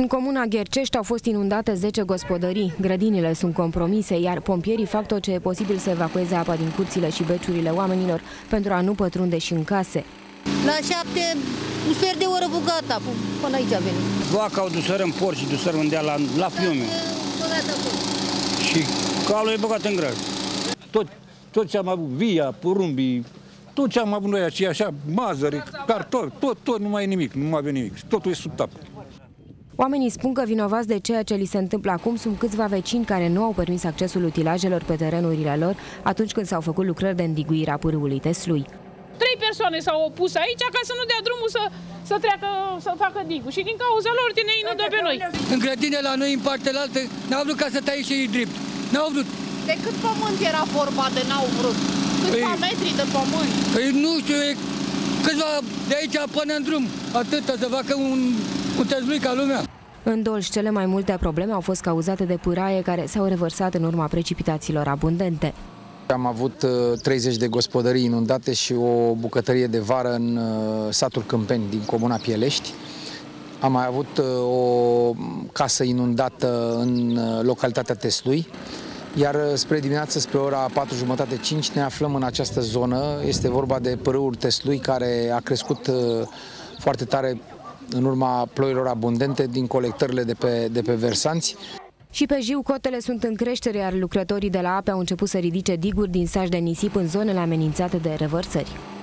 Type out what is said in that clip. În comuna Ghercești au fost inundate 10 gospodării, grădinile sunt compromise, iar pompierii fac tot ce e posibil să evacueze apa din curțile și beciurile oamenilor pentru a nu pătrunde și în case. La 7, un sfert de oră cu gata, până aici a venit. Vaca au dusără în porci, dusără undea la fiume. Și calul e băgat în graj. Tot ce am avut, via, porumbii, tot ce am avut noi aici, așa, mazări, cartofi, tot, nu mai e nimic, nu mai avem nimic, totul e sub tapă. Oamenii spun că vinovați de ceea ce li se întâmplă acum sunt câțiva vecini care nu au permis accesul utilajelor pe terenurile lor atunci când s-au făcut lucrări de îndiguire a pârâului Teslui. 3 persoane s-au opus aici ca să nu dea drumul să treacă, să facă digul și din cauza lor ne inundă pe noi. În grădină la noi, în partea la altă, n-au vrut ca să taie și ei drept, n-au vrut. De cât pământ era vorba de n-au vrut? Câțiva metri de pământ? Păi nu știu, câțiva de aici până în drum, atâta să facă un Teslui ca lumea. În Dolj, cele mai multe probleme au fost cauzate de pâraie care s-au revărsat în urma precipitațiilor abundente. Am avut 30 de gospodării inundate și o bucătărie de vară în satul Câmpeni din comuna Pielești. Am mai avut o casă inundată în localitatea Teslui. Iar spre dimineață, spre ora 4:30-5, ne aflăm în această zonă. Este vorba de pârâul Teslui, care a crescut foarte tare în urma ploilor abundente din colectările de pe versanți. Și pe Jiu, cotele sunt în creștere, iar lucrătorii de la ape au început să ridice diguri din saci de nisip în zonele amenințate de revărsări.